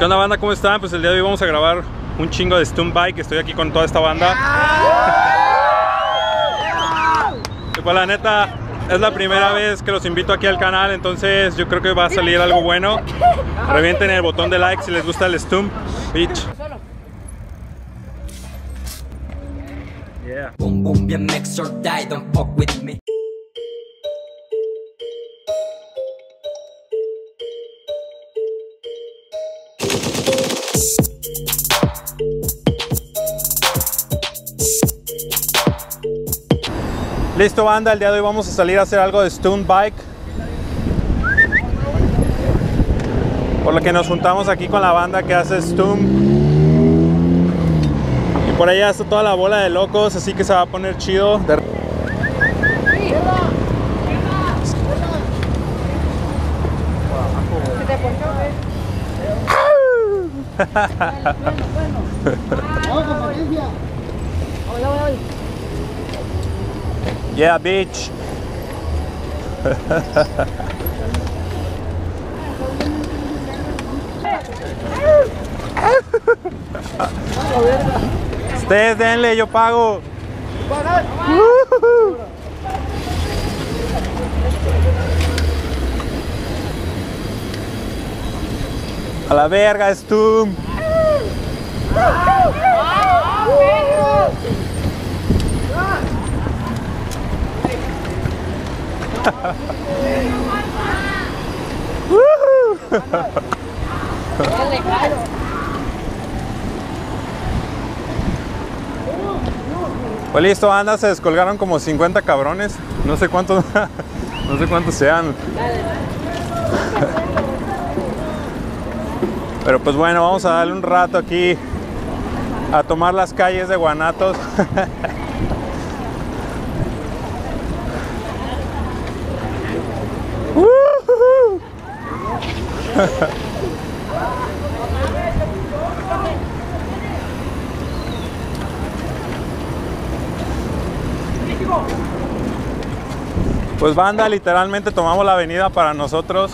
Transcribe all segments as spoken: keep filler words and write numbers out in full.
¿Qué onda, banda? ¿Cómo están? Pues el día de hoy vamos a grabar un chingo de Stunt Bike. Estoy aquí con toda esta banda. Y pues la neta, es la primera vez que los invito aquí al canal, entonces yo creo que va a salir algo bueno. Revienten el botón de like si les gusta el Stunt, bitch. Yeah. Boom, boom, B M X or die, don't fuck with me. Listo, banda, el día de hoy vamos a salir a hacer algo de Stunt Bike, por lo que nos juntamos aquí con la banda que hace Stunt. Y por allá está toda la bola de locos, así que se va a poner chido. De... Yeah, bitch. Ustedes denle, yo pago. A la verga, Stunt. Pues listo, banda, se descolgaron como cincuenta cabrones. No sé cuántos, no sé cuántos sean. Pero pues bueno, vamos a darle un rato aquí a tomar las calles de Guanatos. Pues banda, literalmente tomamos la avenida para nosotros.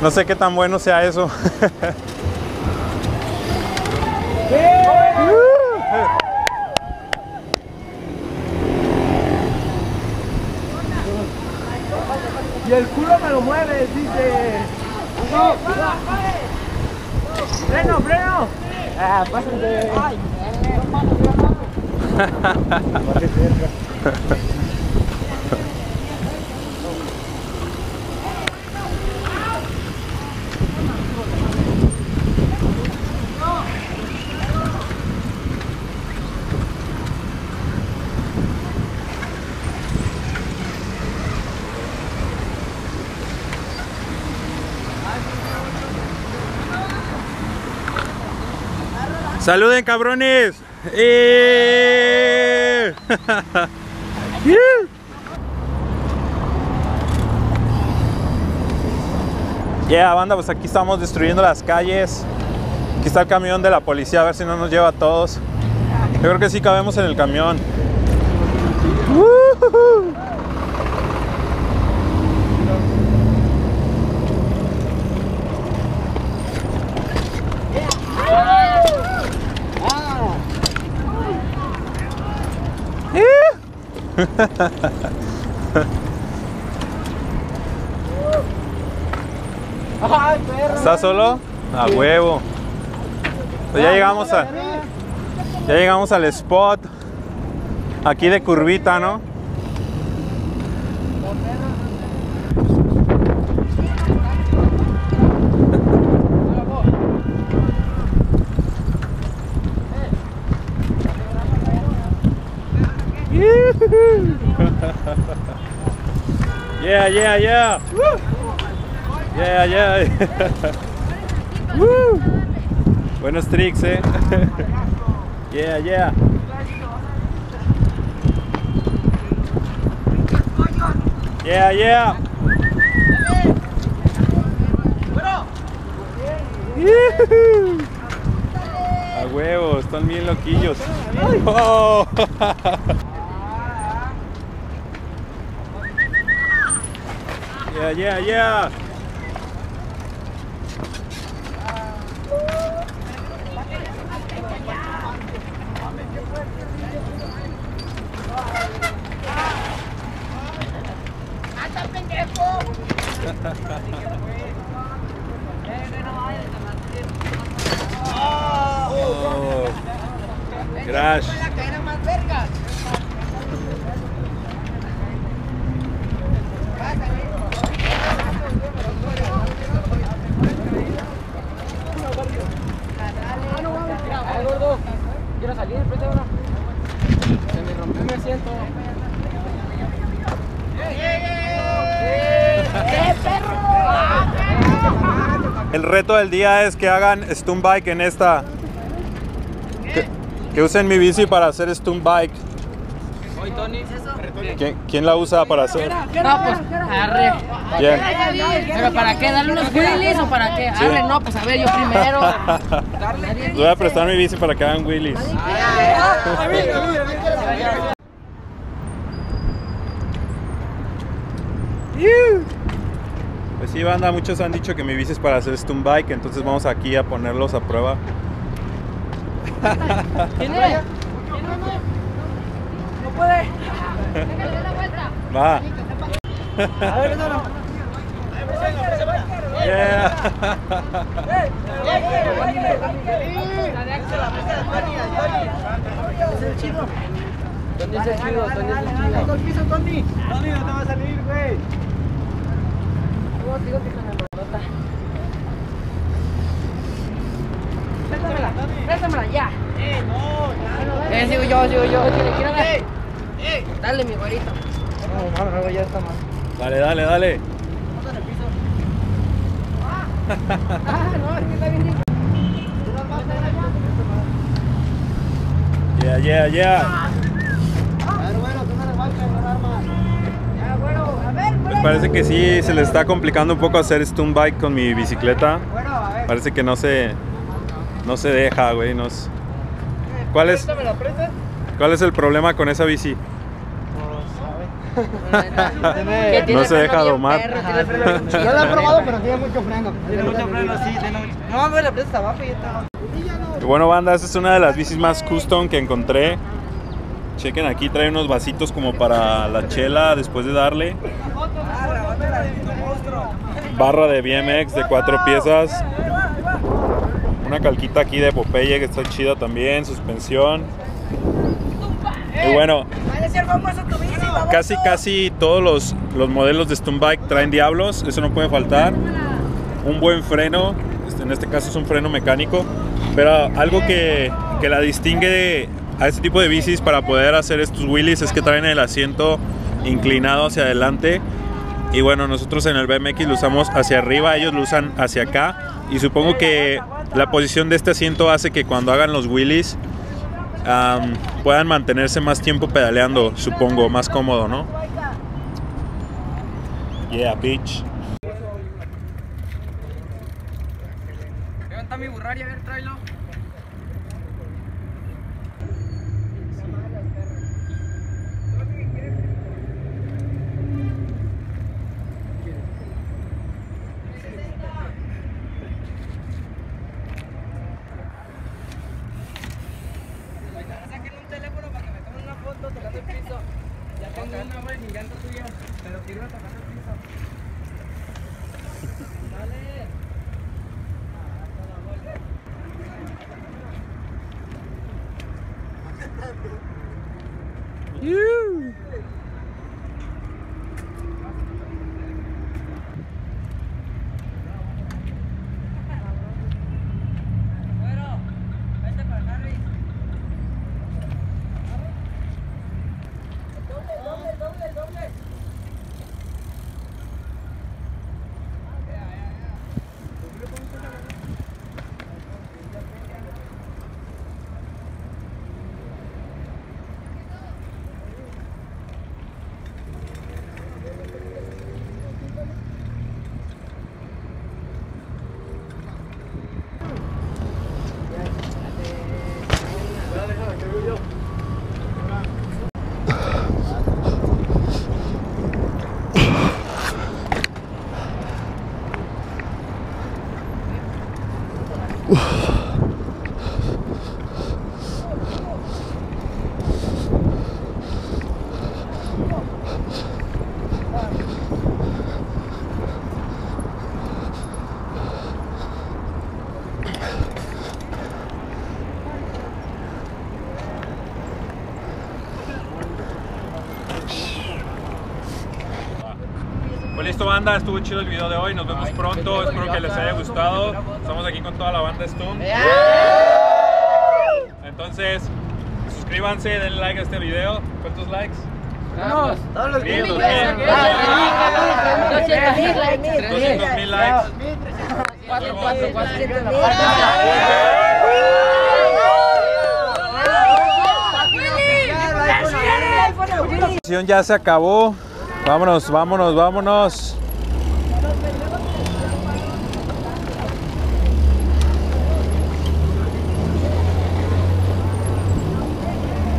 No sé qué tan bueno sea eso. Y el culo me lo mueve, dice. No, freno, freno. Ah, pásate. ¡Saluden, cabrones! ¡Eh! Yeah, banda, pues aquí estamos destruyendo las calles. Aquí está el camión de la policía, a ver si no nos lleva a todos. Yo creo que sí cabemos en el camión. Uh-huh. ¿Estás solo? A huevo. Pues ya llegamos a, ya llegamos al spot aquí de curvita, ¿no? Yeah, yeah, yeah. Woo. Yeah, yeah. Woo. Buenos tricks, eh. Yeah, yeah. Yeah, yeah. A huevo, están bien loquillos. Oh. Yeah, yeah, yeah. Crash. Quiero salir, frente ahora. Se me rompió mi asiento. ¡Qué perro! El reto del día es que hagan stunt bike en esta. Que, que usen mi bici para hacer stunt bike. Hoy Tony. ¿Quién, ¿Quién la usa para hacer? No, pues arre. ¿Quién? ¿Pero para qué? ¿Darle unos wheelies o para qué? Arre, sí. No, pues a ver, yo primero. Les voy a prestar mi bici para que hagan wheelies. Pues sí, banda, muchos han dicho que mi bici es para hacer stunt bike, entonces vamos aquí a ponerlos a prueba. ¿Quién es? No puede. Va. A ver, no, no. Yeah. Es el chido. ¿Dónde es el chido? ¿Dónde es el chido? Dale al piso, Tony. Tony, no te va a salir, güey. Digo que con la pelota. Préstamela, préstamela ya. Eh, no, ya. Eh, sigo yo, sigo yo. Dale, mi güerito. No, no, no, ya está mal. Dale, dale, dale. No en el piso. Ah, no, es que está bien. Ya, ya, ya. Pues parece que sí se le está complicando un poco hacer stunt bike con mi bicicleta. Parece que no se no se deja, güey. No es... ¿Cuál es? ¿Cuál es el problema con esa bici? No se deja domar. Yo la he probado, pero tiene mucho freno. Tiene mucho freno, sí. No, güey, la presa está abajo y ya está. Y bueno, banda, esta es una de las bicis más custom que encontré. Chequen, aquí trae unos vasitos como para la chela después de darle. Barra de B M X de cuatro piezas. Una calquita aquí de Popeye que está chida también, suspensión. Y bueno, casi casi todos los, los modelos de stunt bike traen diablos, eso no puede faltar. Un buen freno, en este caso es un freno mecánico, pero algo que, que la distingue de, a este tipo de bicis para poder hacer estos wheelies es que traen el asiento inclinado hacia adelante. Y bueno, nosotros en el B M X lo usamos hacia arriba, ellos lo usan hacia acá. Y supongo que la posición de este asiento hace que cuando hagan los wheelies um, puedan mantenerse más tiempo pedaleando, supongo, más cómodo, ¿no? Yeah, bitch. Levanta mi Burrari, a ver, tráelo. listo, banda, estuvo chido el video de hoy, nos vemos pronto, espero que les haya gustado. Estamos aquí con toda la banda Stunt. Entonces, suscríbanse, denle like a este video. ¿Cuántos likes? No, todos los mil, mil, doscientos mil likes, cuatro, cuatro, cuatro, cuatro, cuatro. La sesión ya se acabó. Vámonos, vámonos, vámonos.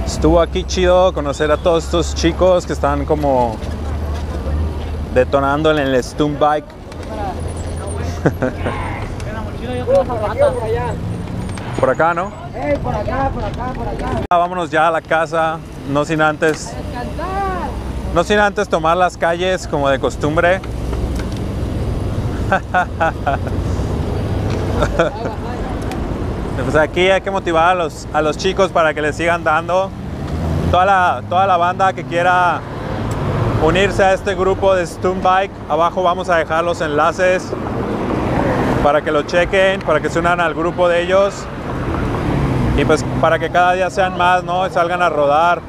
Estuvo aquí chido conocer a todos estos chicos que están como detonando en el Stunt Bike. Por acá, ¿no? Hey, por acá, por acá, por acá. Vámonos ya a la casa, no sin antes. No sin antes tomar las calles como de costumbre. Pues aquí hay que motivar a los, a los chicos para que les sigan dando. Toda la, toda la banda que quiera unirse a este grupo de Stunt Bike, abajo vamos a dejar los enlaces para que lo chequen, para que se unan al grupo de ellos. Y pues para que cada día sean más, ¿no? Y salgan a rodar.